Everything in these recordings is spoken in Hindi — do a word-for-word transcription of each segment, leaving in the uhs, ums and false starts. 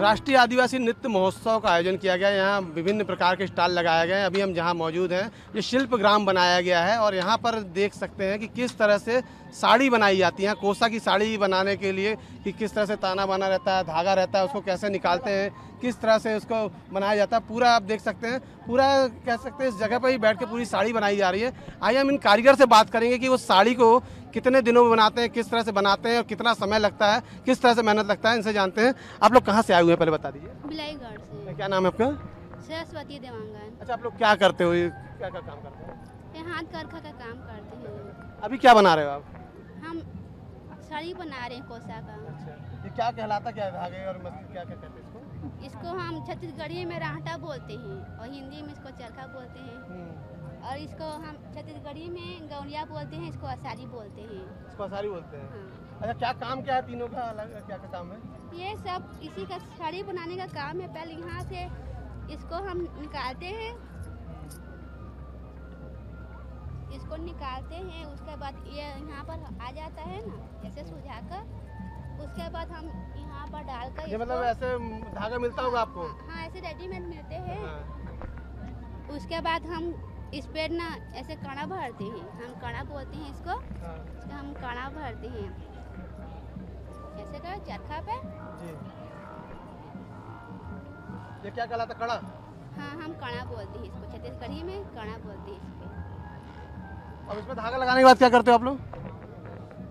राष्ट्रीय आदिवासी नृत्य महोत्सव का आयोजन किया गया। यहाँ विभिन्न प्रकार के स्टॉल लगाए गए हैं। अभी हम जहाँ मौजूद हैं, ये शिल्प ग्राम बनाया गया है और यहाँ पर देख सकते हैं कि किस तरह से साड़ी बनाई जाती है। कोसा की साड़ी बनाने के लिए कि किस तरह से ताना बाना रहता है, धागा रहता है, उसको कैसे निकालते हैं, किस तरह से उसको बनाया जाता है, पूरा आप देख सकते हैं। पूरा कह सकते हैं इस जगह पर ही बैठ के पूरी साड़ी बनाई जा रही है। आइए हम इन कारीगर से बात करेंगे कि वो साड़ी को कितने दिनों में बनाते हैं, किस तरह से बनाते हैं और कितना समय लगता है, किस तरह से मेहनत लगता है, इनसे जानते हैं। आप लोग कहाँ से आए हुए हैं, पहले बता दीजिए। बिलाईगढ़ से। क्या नाम है आपका? सरस्वती देवांगन। अच्छा, आप लोग क्या करते हो, क्या क्या काम करते हो? हाथ करखा का काम करते हैं। अभी क्या बना रहे हो आप? हम साड़ी बना रहे हैं कोसा का। अच्छा, ये क्या कहलाता, क्या धागे और क्या कहते हैं इसको? इसको हम छत्तीसगढ़ी में राहटा बोलते हैं और हिंदी में इसको चरखा बोलते हैं, और इसको हम छत्तीसगढ़ी में गौरिया बोलते हैं, इसको आसारी बोलते हैं। इसको आसारी बोलते हैं। हाँ। अच्छा, क्या काम क्या है तीनों का, अलग क्या क्या काम है? ये सब इसी का साड़ी बनाने का काम है। पहले यहाँ से इसको हम निकालते हैं, इसको निकालते हैं, उसके बाद ये यहाँ पर आ जाता है ना, ऐसे सुझा कर, उसके बाद हम यहाँ पर डालकर, मतलब ऐसे धागा मिलता होगा आपको? हाँ, ऐसे रेडीमेड मिलते हैं। उसके बाद हम इस पर ना ऐसे कणा भरते हैं, हम कणा बोलते हैं इसको, इसको हम कणा भरते हैं ऐसे कर चरखा पे। ये क्या कहलाता, कणा? हाँ, हम कणा बोलते हैं इसको, छत्तीसगढ़ी में कणा बोलते हैं इसको। अब इसमें धागा लगाने के बाद क्या करते हो आप लोग?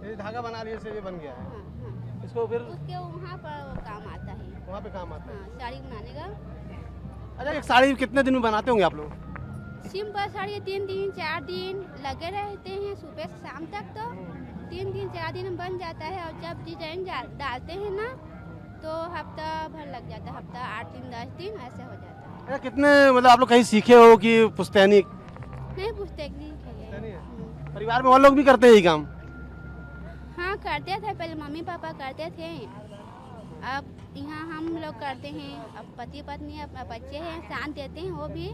ये धागा बना लिए से ये बन गया है। हाँ, हाँ। इसको फिर उसके वहाँ पर काम आता है, वहाँ पे काम आता है। हाँ, साड़ी बनाने का। अच्छा, एक साड़ी कितने दिन में बनाते होंगे आप लोग? सिंपल साड़ी तीन दिन चार दिन लगे रहते हैं, सुबह से शाम तक, तो तीन दिन चार दिन में बन जाता है। और जब डिजाइन डालते हैं ना, तो हफ्ता भर लग जाता है, हफ्ता आठ दिन दस दिन ऐसे हो जाता है। अरे कितने, मतलब आप लोग कहीं सीखे हो कि पुश्तैनी? नहीं, पुश्तैनी परिवार में वो लोग भी करते हैं ये काम? हाँ, करते थे पहले, मम्मी पापा करते थे, अब यहाँ हम लोग करते हैं। अब पति पत्नी, अब बच्चे हैं, साथ देते हैं, वो भी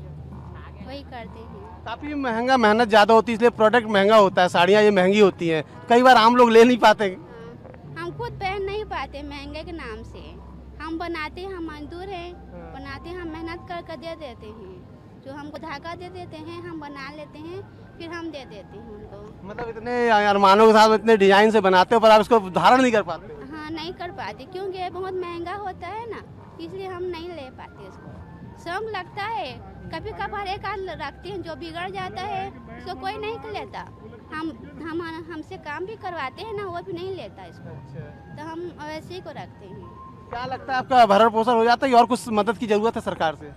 वही करते हैं। काफी महंगा, मेहनत ज्यादा होती है, इसलिए प्रोडक्ट महंगा होता है। साड़ियाँ ये महंगी होती हैं, कई बार हम लोग ले नहीं पाते। हाँ, हम खुद पहन नहीं पाते महंगे के नाम से। हम बनाते हैं, हम मजदूर हैं, बनाते हैं, हम मेहनत कर कर दे देते हैं। जो हमको धागा दे देते हैं, हम बना लेते हैं, फिर हम दे देते हैं उनको। मतलब इतने अरमानों के साथ, इतने डिजाइन से बनाते हो, पर आप इसको धारण नहीं कर पाते? हाँ, नहीं कर पाते, क्योंकि ये बहुत महंगा होता है ना, इसलिए हम नहीं ले पाते इसको। श्रम लगता है, कभी कभार एक आध रखते हैं, जो बिगड़ जाता है उसको कोई नहीं लेता। हम हम हमसे काम भी करवाते हैं ना, वो भी नहीं लेता इसको। अच्छा। तो हम वैसे ही को रखते हैं। क्या लगता है आपका, भरण पोषण हो जाता है, और कुछ मदद की जरूरत है सरकार से?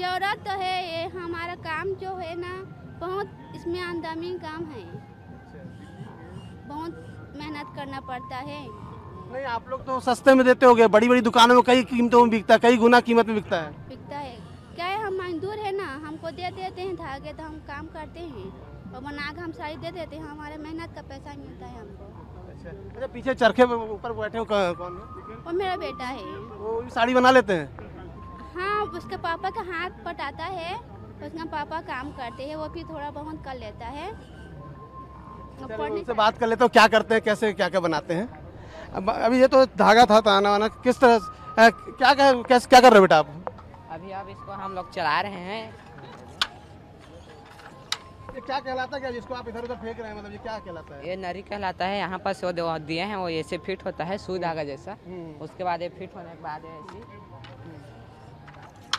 जरूरत तो है, ये हमारा काम जो है ना, बहुत इसमें आमदनी काम है, बहुत मेहनत करना पड़ता है। नहीं, आप लोग तो सस्ते में देते होंगे, बड़ी बड़ी दुकानों में कई कीमतों में बिकता है, कई गुना कीमत में बिकता है। बिकता है, क्या है, हम मजदूर है ना, हमको दे देते हैं धागे, तो हम काम करते हैं और बना के हम साड़ी दे देते हैं, हमारे मेहनत का पैसा मिलता है हमको। अच्छा, अच्छा, पीछे चरखे पे ऊपर बैठे हो कौन है? वो मेरा बेटा है, वो साड़ी बना लेते हैं। हाँ, उसके पापा का हाथ पटाता है, उसका पापा काम करते है, वो भी थोड़ा बहुत कर लेता है। उनसे बात कर लेते हो, क्या करते हैं, कैसे क्या क्या बनाते हैं? अब अभी ये तो धागा था, ताना वाना, किस तरह क्या क्या क्या, क्या कर रहे हो बेटा आप अभी? आप इसको हम लोग चला रहे हैं। ये क्या कहलाता है, क्या जिसको आप इधर उधर फेंक रहे हैं, मतलब ये क्या कहलाता है? ये नरी कहलाता है। यहाँ पर सो दिए हैं, वो ऐसे फिट होता है, सूई धागा जैसा। उसके बाद ये फिट होने के बाद ऐसे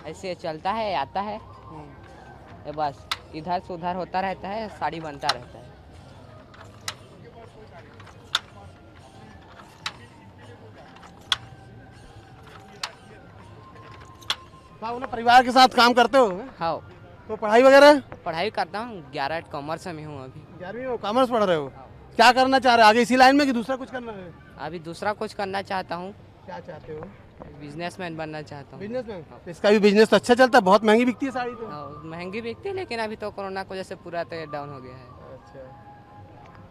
ऐसे चलता है, आता है, ये बस इधर से उधर होता रहता है, साड़ी बनता रहता है। उन्हें परिवार के साथ काम करते हो? हाँ। तो पढ़ाई वगैरह? पढ़ाई करता हूँ, ग्यारह कॉमर्स में हूँ अभी। ग्यारहवीं में कॉमर्स पढ़ रहे हो? हाँ। क्या करना चाह रहे हो, आगे इसी लाइन में कि दूसरा कुछ करना है? अभी दूसरा कुछ करना चाहता हूँ। क्या चाहते हो? बिजनेसमैन बनना चाहता हूँ। बिजनेसमैन? हाँ। इसका भी बिजनेस तो अच्छा चलता है, बहुत महंगी बिकती है साड़ी तो? हाँ, महंगी बिकती है, लेकिन अभी तो कोरोना की वजह से पूरा तो डाउन हो गया है। अच्छा,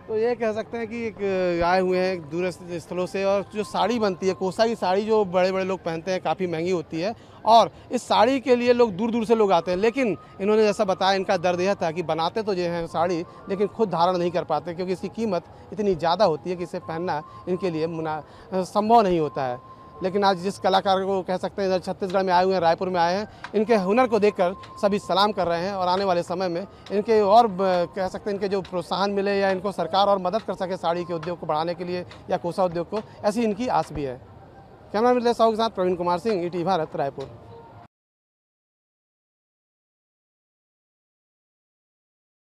तो ये कह सकते हैं कि एक आए हुए हैं दूरस्थ स्थलों से, और जो साड़ी बनती है कोसा की साड़ी, जो बड़े बड़े लोग पहनते हैं, काफ़ी महंगी होती है, और इस साड़ी के लिए लोग दूर दूर से लोग आते हैं। लेकिन इन्होंने जैसा बताया, इनका दर्द यह था कि बनाते तो ये हैं साड़ी, लेकिन खुद धारण नहीं कर पाते, क्योंकि इसकी कीमत इतनी ज़्यादा होती है कि इसे पहनना इनके लिए मुना संभव नहीं होता है। लेकिन आज जिस कलाकार को कह सकते हैं इधर छत्तीसगढ़ में आए हुए हैं, रायपुर में आए हैं, इनके हुनर को देखकर सभी सलाम कर रहे हैं और आने वाले समय में इनके और कह सकते हैं इनके जो प्रोत्साहन मिले या इनको सरकार और मदद कर सके साड़ी के उद्योग को बढ़ाने के लिए या कोसा उद्योग को, ऐसी इनकी आस भी है। कैमरा मैन जय साहू के साथ Praveen Kumar Singh, E T V Bharat, Raipur.